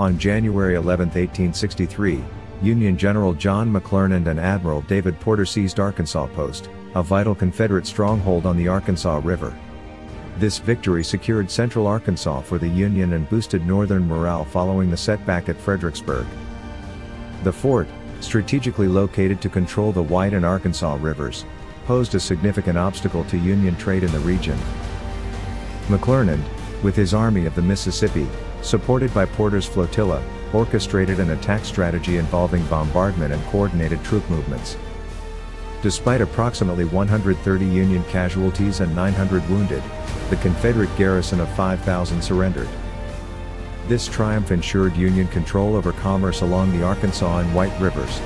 On January 11, 1863, Union General John McClernand and Admiral David Porter seized Arkansas Post, a vital Confederate stronghold on the Arkansas River. This victory secured central Arkansas for the Union and boosted Northern morale following the setback at Fredericksburg. The fort, strategically located to control the White and Arkansas rivers, posed a significant obstacle to Union trade in the region. McClernand, with his Army of the Mississippi, supported by Porter's flotilla, orchestrated an attack strategy involving bombardment and coordinated troop movements. Despite approximately 130 Union casualties and 900 wounded, the Confederate garrison of 5,000 surrendered. This triumph ensured Union control over commerce along the Arkansas and White Rivers.